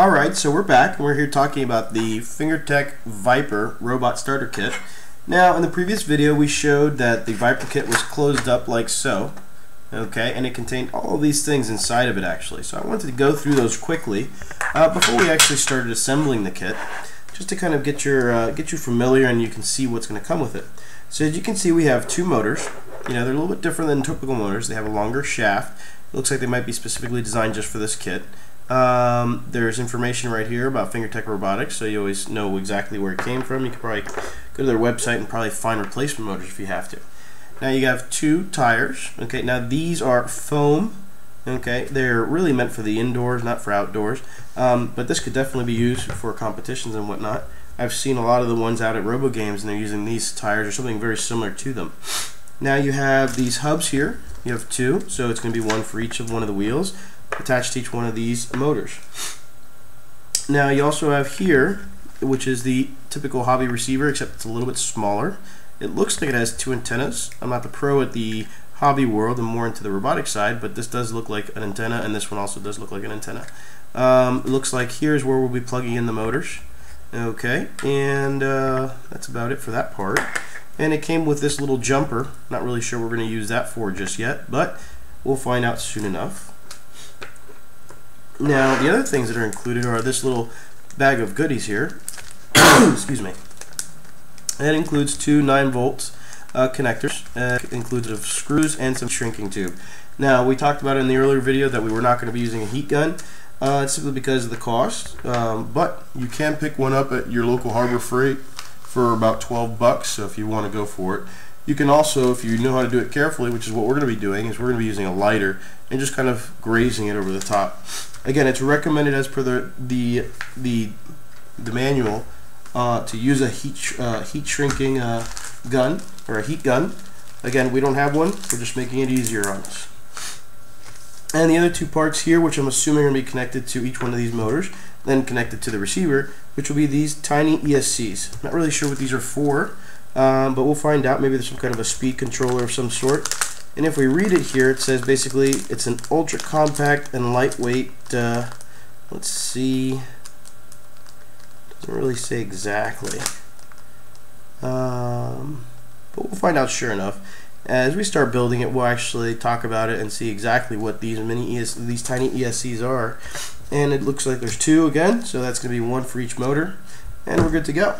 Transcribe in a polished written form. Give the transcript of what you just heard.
Alright, so we're back and we're here talking about the FingerTech Viper Robot Starter Kit. Now, in the previous video we showed that the Viper kit was closed up like so, okay, and it contained all of these things inside of it actually. So I wanted to go through those quickly before we actually started assembling the kit, just to kind of get you familiar and you can see what's going to come with it. So as you can see, we have two motors. You know, they're a little bit different than typical motors. They have a longer shaft. It looks like they might be specifically designed just for this kit. There's information right here about FingerTech Robotics, so you always know exactly where it came from. You can probably go to their website and probably find replacement motors if you have to. Now you have two tires. Okay, now these are foam. Okay, they're really meant for the indoors, not for outdoors. But this could definitely be used for competitions and whatnot. I've seen a lot of the ones out at RoboGames, and they're using these tires or something very similar to them. Now you have these hubs here. You have two, so it's going to be one for each of one of the wheels, attached to each one of these motors. Now you also have here, which is the typical hobby receiver, except it's a little bit smaller. It looks like it has two antennas. I'm not the pro at the hobby world and more into the robotic side, but this does look like an antenna, and this one also does look like an antenna. It looks like here's where we'll be plugging in the motors. Okay, and that's about it for that part. And it came with this little jumper. Not really sure we're going to use that for just yet, but we'll find out soon enough. Now, the other things that are included are this little bag of goodies here. Excuse me. That includes two 9-volt connectors. It includes screws and some shrinking tube. Now, we talked about in the earlier video that we were not going to be using a heat gun. It's simply because of the cost, but you can pick one up at your local Harbor Freight for about 12 bucks, so if you want to go for it. You can also, if you know how to do it carefully, which is what we're going to be doing, is we're going to be using a lighter and just kind of grazing it over the top. Again, it's recommended as per the manual to use a heat shrinking gun, or a heat gun. Again, we don't have one, we're just making it easier on us. And the other two parts here, which I'm assuming are going to be connected to each one of these motors, then connected to the receiver, which will be these tiny ESCs. Not really sure what these are for, but we'll find out. Maybe there's some kind of a speed controller of some sort. And if we read it here, it says basically it's an ultra compact and lightweight, let's see, doesn't really say exactly, but we'll find out sure enough. As we start building it, we'll actually talk about it and see exactly what these tiny ESCs are. And it looks like there's two again, so that's going to be one for each motor, and we're good to go.